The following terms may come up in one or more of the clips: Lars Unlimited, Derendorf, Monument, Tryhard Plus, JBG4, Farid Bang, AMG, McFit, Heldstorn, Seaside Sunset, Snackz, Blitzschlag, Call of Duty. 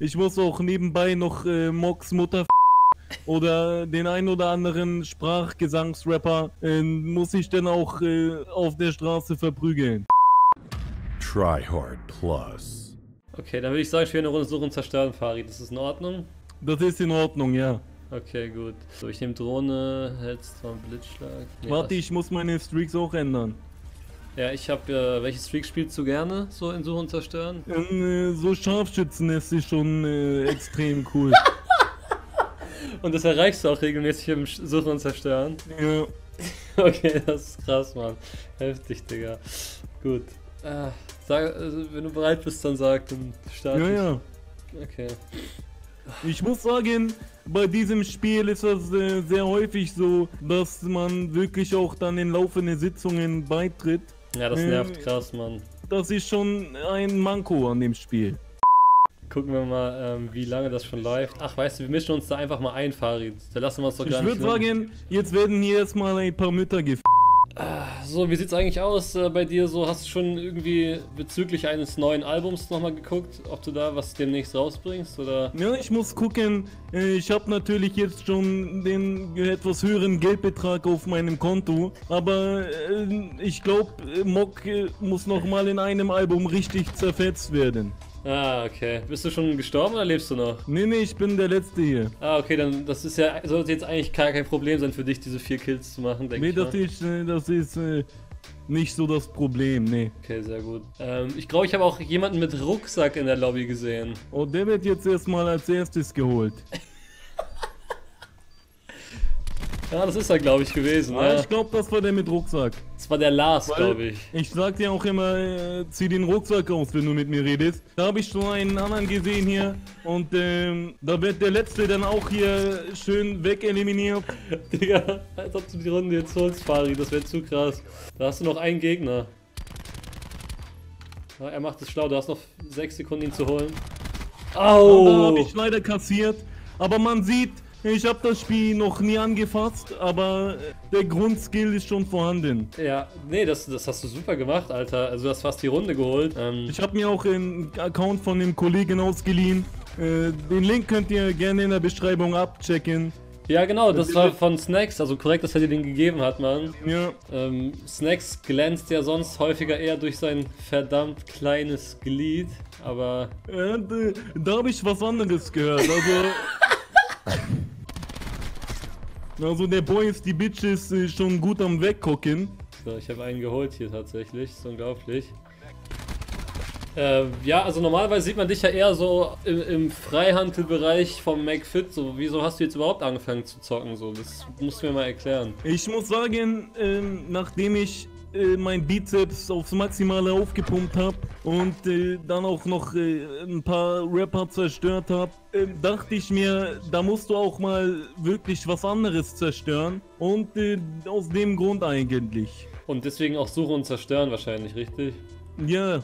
Ich muss auch nebenbei noch Mox Mutter oder den ein oder anderen Sprachgesangsrapper muss ich denn auch auf der Straße verprügeln. Tryhard Plus. Okay, dann würde ich sagen, ich will eine Runde Suchen zerstören, Farid. Ist das in Ordnung? Das ist in Ordnung, ja. Okay, gut. So, ich nehme Drohne, Heldstorn, Blitzschlag. Nee, warte, ich muss meine Streaks auch ändern. Ja, ich habe welche Streaks spielst du gerne so in Suchen zerstören? So Scharfschützen ist sie schon extrem cool. Und das erreichst du auch regelmäßig im Suchen und Zerstören? Ja. Okay, das ist krass, Mann. Heftig, Digga. Gut. Sag, wenn du bereit bist, dann sag, dann starte ich. Ja, ja. Okay. Ich muss sagen, bei diesem Spiel ist das sehr häufig so, dass man wirklich auch dann in laufende Sitzungen beitritt. Ja, das nervt krass, Mann. Das ist schon ein Manko an dem Spiel. Gucken wir mal, wie lange das schon läuft. Ach, weißt du, wir mischen uns da einfach mal ein, Farid. Da lassen wir uns doch gar nicht. Ich würde sagen, jetzt werden hier erstmal ein paar Mütter gef***. So, wie sieht's eigentlich aus bei dir? So, hast du schon irgendwie bezüglich eines neuen Albums nochmal geguckt, ob du da was demnächst rausbringst, oder? Ja, ich muss gucken. Ich habe natürlich jetzt schon den etwas höheren Geldbetrag auf meinem Konto, aber ich glaube, Mock muss nochmal in einem Album richtig zerfetzt werden. Ah, okay. Bist du schon gestorben oder lebst du noch? Nee, nee, ich bin der Letzte hier. Ah, okay, dann das ist ja, sollte jetzt eigentlich gar kein Problem sein für dich, diese 4 Kills zu machen, denke ich. Nee, das ist nicht so das Problem, nee. Okay, sehr gut. Ich glaube, ich habe auch jemanden mit Rucksack in der Lobby gesehen. Oh, der wird jetzt erstmal als erstes geholt. Ja, das ist er, glaube ich, gewesen. Ja, ja. Ich glaube, das war der mit Rucksack. Das war der Lars, glaube ich. Ich sag dir auch immer, zieh den Rucksack aus, wenn du mit mir redest. Da habe ich schon einen anderen gesehen hier. Und da wird der Letzte dann auch hier schön wegeliminiert. Digga, als ob du die Runde jetzt holst, Farid. Das wäre zu krass. Da hast du noch einen Gegner. Ja, er macht es schlau. Du hast noch 6 Sekunden, ihn zu holen. Au! Oh. Da habe ich leider kassiert. Aber man sieht... Ich habe das Spiel noch nie angefasst, aber der Grundskill ist schon vorhanden. Ja, nee, das hast du super gemacht, Alter. Also du hast fast die Runde geholt. Ich habe mir auch einen Account von dem Kollegen ausgeliehen. Den Link könnt ihr gerne in der Beschreibung abchecken. Ja, genau, das war von Snackz, also korrekt, dass er dir den gegeben hat, Mann. Ja. Snackz glänzt ja sonst häufiger eher durch sein verdammt kleines Glied, aber... da habe ich was anderes gehört, also... Also der Boy ist die Bitches schon gut am Weggucken. So, ich habe einen geholt hier tatsächlich, ist unglaublich. Ja, also normalerweise sieht man dich ja eher so im Freihandelbereich vom McFit. So, wieso hast du jetzt überhaupt angefangen zu zocken? So, das musst du mir mal erklären. Ich muss sagen, nachdem ich mein Bizeps aufs Maximale aufgepumpt habe und dann auch noch ein paar Rapper zerstört habe, dachte ich mir, da musst du auch mal wirklich was anderes zerstören, und aus dem Grund eigentlich. Und deswegen auch Suchen und Zerstören wahrscheinlich, richtig? Ja.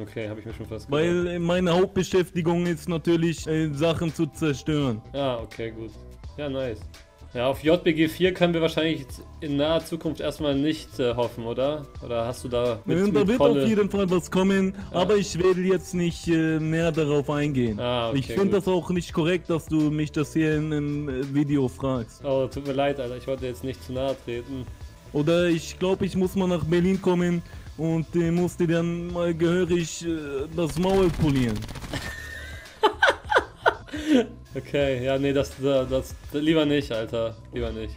Okay, habe ich mir schon fast gedacht. Weil meine Hauptbeschäftigung ist natürlich Sachen zu zerstören. Ah, okay, gut. Ja, nice. Ja, auf JBG4 können wir wahrscheinlich in naher Zukunft erstmal nicht hoffen, oder? Oder hast du da... da wird auf jeden Fall was kommen, aber ich werde jetzt nicht näher darauf eingehen. Ah, okay, ich finde das auch nicht korrekt, dass du mich das hier in einem Video fragst. Oh, tut mir leid, Alter, ich wollte jetzt nicht zu nahe treten. Oder ich glaube, ich muss mal nach Berlin kommen und muss dir dann mal gehörig das Maul polieren. Okay, ja, nee, das lieber nicht, Alter, lieber nicht.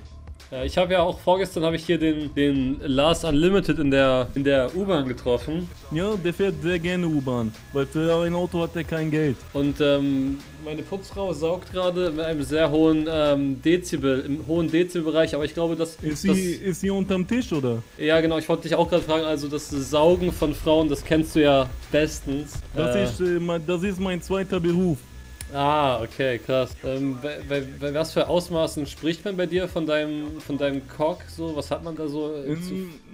Ja, ich habe ja auch vorgestern hier den Lars Unlimited in der U-Bahn getroffen. Ja, der fährt sehr gerne U-Bahn, weil für ein Auto hat er kein Geld. Und meine Putzfrau saugt gerade mit einem sehr hohen Dezibel, im hohen Dezibelbereich, aber ich glaube, das... Ist sie unterm Tisch, oder? Ja, genau, ich wollte dich auch gerade fragen, also das Saugen von Frauen, das kennst du ja bestens. Das ist mein zweiter Beruf. Ah, okay, krass. Bei was für Ausmaßen spricht man bei dir von deinem Cock? So, was hat man da so?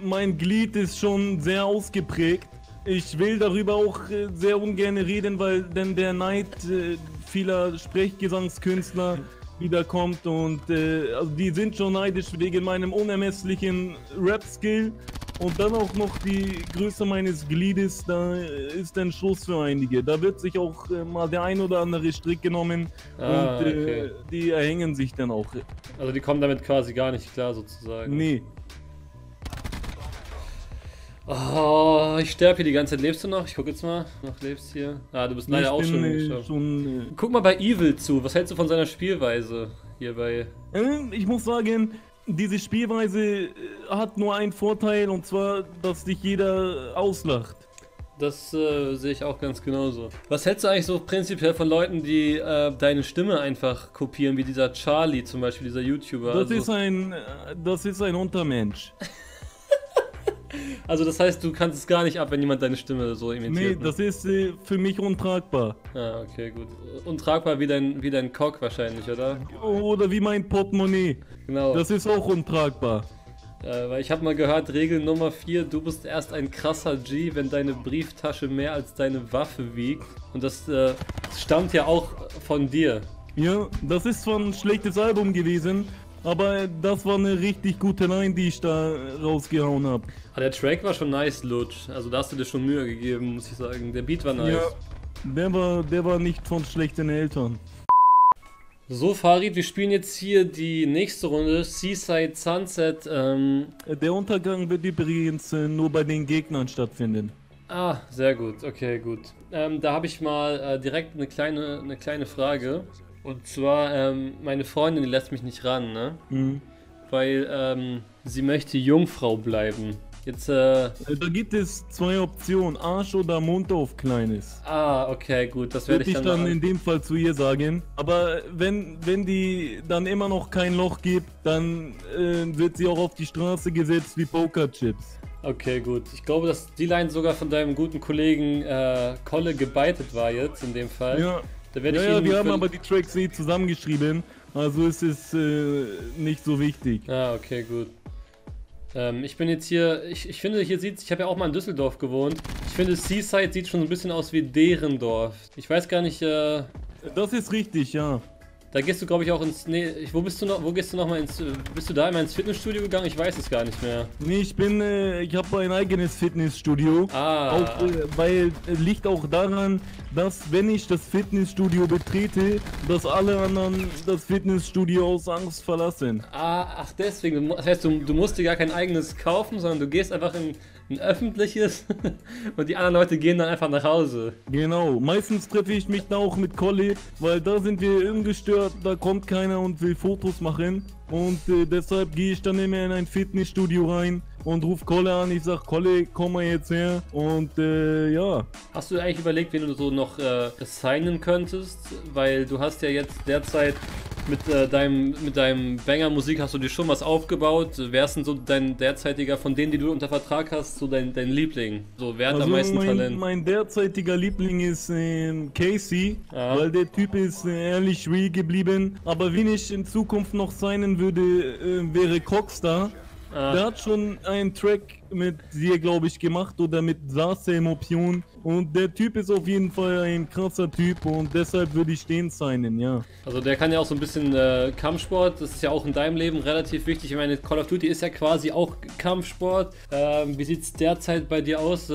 Mein Glied ist schon sehr ausgeprägt. Ich will darüber auch sehr ungern reden, weil denn der Neid vieler Sprechgesangskünstler wiederkommt, und also die sind schon neidisch wegen meinem unermesslichen Rap-Skill. und dann auch noch die Größe meines Gliedes, da ist ein Schluss für einige. Da wird sich auch mal der ein oder andere Strick genommen und okay, die erhängen sich dann auch. Also die kommen damit quasi gar nicht klar sozusagen. Nee. Oh, ich sterbe hier die ganze Zeit. Lebst du noch? Ich guck jetzt mal. Noch lebst hier. Ah, du bist leider auch schon. Guck mal bei Evil zu. Was hältst du von seiner Spielweise hierbei? Ich muss sagen, diese Spielweise hat nur einen Vorteil, und zwar, dass dich jeder auslacht. Das sehe ich auch ganz genauso. Was hältst du eigentlich so prinzipiell von Leuten, die deine Stimme einfach kopieren, wie dieser Charlie zum Beispiel, dieser YouTuber? Das, also, das ist ein Untermensch. Also das heißt, du kannst es gar nicht ab, wenn jemand deine Stimme so imitiert? Nee, das ist für mich untragbar. Ah, okay, gut. Untragbar wie dein Cock wahrscheinlich, oder? Oder wie mein Portemonnaie. Genau. Das ist auch untragbar. Weil ich habe mal gehört, Regel Nummer 4, du bist erst ein krasser G, wenn deine Brieftasche mehr als deine Waffe wiegt. Und das stammt ja auch von dir. Ja, das ist zwar ein schlechtes Album gewesen, aber das war eine richtig gute Line, die ich da rausgehauen habe. Ah, der Track war schon nice, Lutsch. Also da hast du dir schon Mühe gegeben, muss ich sagen. Der Beat war nice. Ja, der war nicht von schlechten Eltern. So, Farid, wir spielen jetzt hier die nächste Runde, Seaside Sunset. Der Untergang wird übrigens nur bei den Gegnern stattfinden. Ah, sehr gut, okay, gut. Da habe ich mal direkt eine kleine Frage. Und zwar, meine Freundin, die lässt mich nicht ran, ne? Mhm. Weil sie möchte Jungfrau bleiben. Jetzt, da gibt es zwei Optionen, Arsch oder Mund auf Kleines. Ah, okay, gut, das werde ich dann in dem Fall zu ihr sagen. Aber wenn die dann immer noch kein Loch gibt, dann wird sie auch auf die Straße gesetzt wie Pokerchips. Okay, gut. Ich glaube, dass die Line sogar von deinem guten Kollegen Kolle gebeitet war jetzt in dem Fall. Ja, da werde ich wir haben aber die Tracks eh zusammengeschrieben, also es ist nicht so wichtig. Ah, okay, gut. Ich bin jetzt hier, ich finde, hier sieht's, ich habe ja auch mal in Düsseldorf gewohnt. Ich finde, Seaside sieht schon so ein bisschen aus wie Derendorf. Ich weiß gar nicht, Das ist richtig, ja. Da gehst du, glaube ich, auch ins... Nee, wo bist du noch, wo gehst du nochmal ins... Bist du da immer ins Fitnessstudio gegangen? Ich weiß es gar nicht mehr. Nee, ich habe ein eigenes Fitnessstudio. Ah. Auch, weil liegt auch daran, dass wenn ich das Fitnessstudio betrete, dass alle anderen das Fitnessstudio aus Angst verlassen. Ah, ach deswegen. Das heißt, du musst dir gar kein eigenes kaufen, sondern du gehst einfach in ein öffentliches und die anderen Leute gehen dann einfach nach Hause. Genau, meistens treffe ich mich da auch mit Colli, weil da sind wir ungestört, da kommt keiner und will Fotos machen und deshalb gehe ich dann immer in ein Fitnessstudio rein und rufe Colli an, ich sag Colli, komm mal jetzt her und ja. Hast du eigentlich überlegt, wen du so noch signen könntest, weil du hast ja jetzt derzeit mit deinem Banger-Musik hast du dir schon was aufgebaut. Wer ist denn so dein derzeitiger, von denen, die du unter Vertrag hast, so dein Liebling? So, wer hat am meisten Talent? Mein derzeitiger Liebling ist Casey, weil der Typ ist ehrlich real geblieben. Aber wen ich in Zukunft noch signen würde, wäre Cockstar. Der hat schon einen Track mit dir, glaube ich, gemacht oder mit Sassem Opion. Und der Typ ist auf jeden Fall ein krasser Typ und deshalb würde ich den signen, ja. Also der kann ja auch so ein bisschen Kampfsport, das ist ja auch in deinem Leben relativ wichtig. Ich meine, Call of Duty ist ja quasi auch Kampfsport. Wie sieht es derzeit bei dir aus?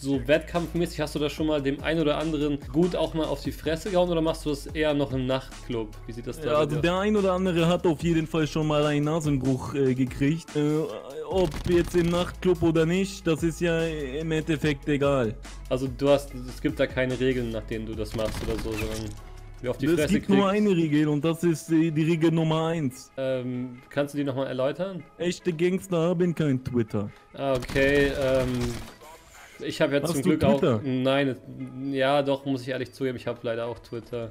So wettkampfmäßig, hast du da schon mal dem einen oder anderen gut auch mal auf die Fresse gehauen oder machst du das eher noch im Nachtclub? Wie sieht das da aus? Also der ein oder andere hat auf jeden Fall schon mal einen Nasenbruch gekriegt. Ob jetzt im Nachtclub oder nicht, das ist ja im Endeffekt egal. Also es gibt da keine Regeln, nach denen du das machst oder so, sondern... Es gibt nur eine Regel und das ist die Regel Nummer 1. Kannst du die nochmal erläutern? Echte Gangster haben kein Twitter. Ah, okay, Ich habe ja zum Glück Twitter? Auch... Nein, ja doch, muss ich ehrlich zugeben, ich habe leider auch Twitter.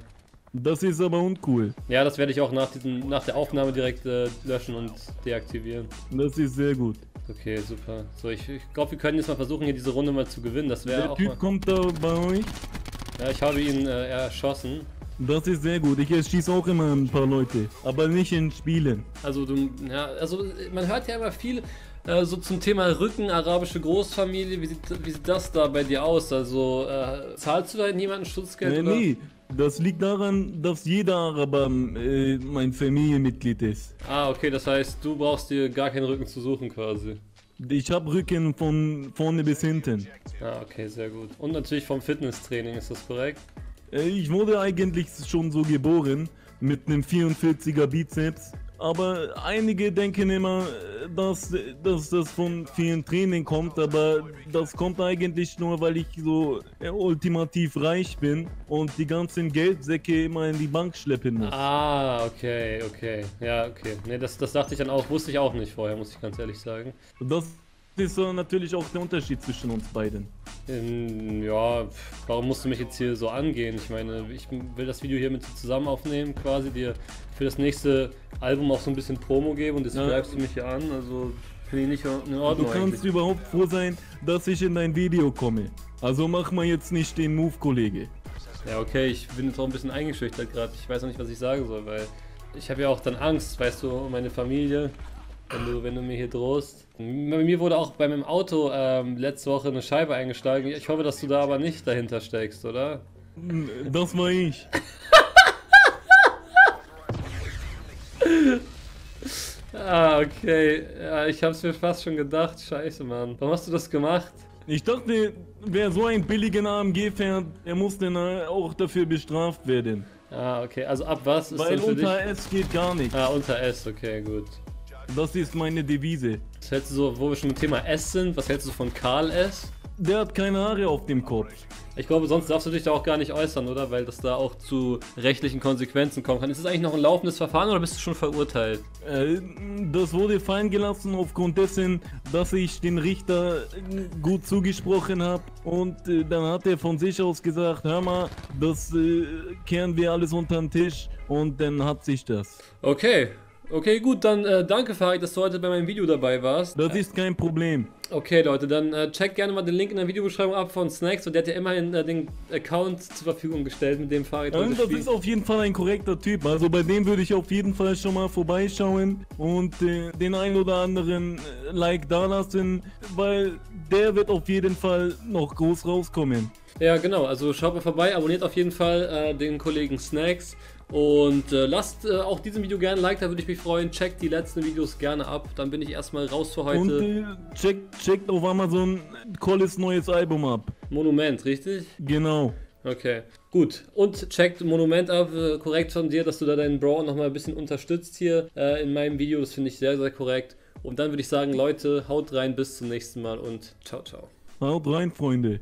Das ist aber uncool. Ja, das werde ich auch nach der Aufnahme direkt löschen und deaktivieren. Das ist sehr gut. Okay, super. So, ich glaube, wir können jetzt mal versuchen, hier diese Runde mal zu gewinnen. Das wäre auch... Der Typ kommt da bei euch. Ja, ich habe ihn erschossen. Das ist sehr gut. Ich erschieße auch immer ein paar Leute, aber nicht in Spielen. Also, man hört ja immer viel... So zum Thema Rücken, arabische Großfamilie, wie sieht das da bei dir aus? Also zahlst du da niemanden Schutzgeld? Nee, das liegt daran, dass jeder Araber mein Familienmitglied ist. Ah, okay, das heißt, du brauchst dir gar keinen Rücken zu suchen quasi. Ich habe Rücken von vorne bis hinten. Ah, okay, sehr gut. Und natürlich vom Fitnesstraining, ist das korrekt? Ich wurde eigentlich schon so geboren, mit einem 44er Bizeps. Aber einige denken immer, dass das von vielen Training kommt, aber das kommt eigentlich nur, weil ich so ultimativ reich bin und die ganzen Geldsäcke immer in die Bank schleppen muss. Ah, okay, okay. Ja, okay. Ne, das dachte ich dann auch, wusste ich auch nicht vorher, muss ich ganz ehrlich sagen. Das ist natürlich auch der Unterschied zwischen uns beiden. Ja, warum musst du mich jetzt hier so angehen? Ich meine, ich will das Video hier mit dir zusammen aufnehmen, quasi dir für das nächste Album auch so ein bisschen Promo geben und jetzt greifst du mich hier an, also finde ich nicht in Ordnung. Du kannst eigentlich überhaupt froh sein, dass ich in dein Video komme. Also mach mal jetzt nicht den Move, Kollege. Ja, okay, ich bin jetzt auch ein bisschen eingeschüchtert gerade. Ich weiß noch nicht, was ich sagen soll, weil ich habe ja auch dann Angst, weißt du, um meine Familie. Wenn du mir hier drohst. Mir wurde auch bei meinem Auto letzte Woche eine Scheibe eingeschlagen. Ich hoffe, dass du da aber nicht dahinter steckst, oder? Das war ich. Ah, okay. Ja, ich hab's mir fast schon gedacht. Scheiße, Mann. Warum hast du das gemacht? Ich dachte, wer so einen billigen AMG fährt, der muss dann auch dafür bestraft werden. Ah, okay. Also ab was ist denn für dich? Weil unter S geht gar nichts. Ah, unter S, okay, gut. Das ist meine Devise. Was hältst du so, wo wir schon im Thema S sind, was hältst du von Karl S? Der hat keine Haare auf dem Kopf. Ich glaube, sonst darfst du dich da auch gar nicht äußern, oder? Weil das da auch zu rechtlichen Konsequenzen kommen kann. Ist das eigentlich noch ein laufendes Verfahren oder bist du schon verurteilt? Das wurde fallen gelassen aufgrund dessen, dass ich den Richter gut zugesprochen habe. Und dann hat er von sich aus gesagt, hör mal, das kehren wir alles unter den Tisch. Und dann hat sich das. Okay. Okay, gut, dann danke Farid, dass du heute bei meinem Video dabei warst. Das ist kein Problem. Okay Leute, dann checkt gerne mal den Link in der Videobeschreibung ab von Snackz und der hat ja immerhin den Account zur Verfügung gestellt, mit dem Farid heute spielt. Das ist auf jeden Fall ein korrekter Typ, also bei dem würde ich auf jeden Fall schon mal vorbeischauen und den einen oder anderen Like da lassen, weil der wird auf jeden Fall noch groß rauskommen. Ja genau, also schaut mal vorbei, abonniert auf jeden Fall den Kollegen Snackz. Und lasst auch diesem Video gerne ein Like, da würde ich mich freuen. Checkt die letzten Videos gerne ab, dann bin ich erstmal raus für heute. Und checkt auf Amazon Colles neues Album ab. Monument, richtig? Genau. Okay, gut. Und checkt Monument ab, korrekt von dir, dass du da deinen Bro nochmal ein bisschen unterstützt hier in meinem Video. Das finde ich sehr, sehr korrekt. Und dann würde ich sagen, Leute, haut rein, bis zum nächsten Mal und ciao, ciao. Haut rein, Freunde.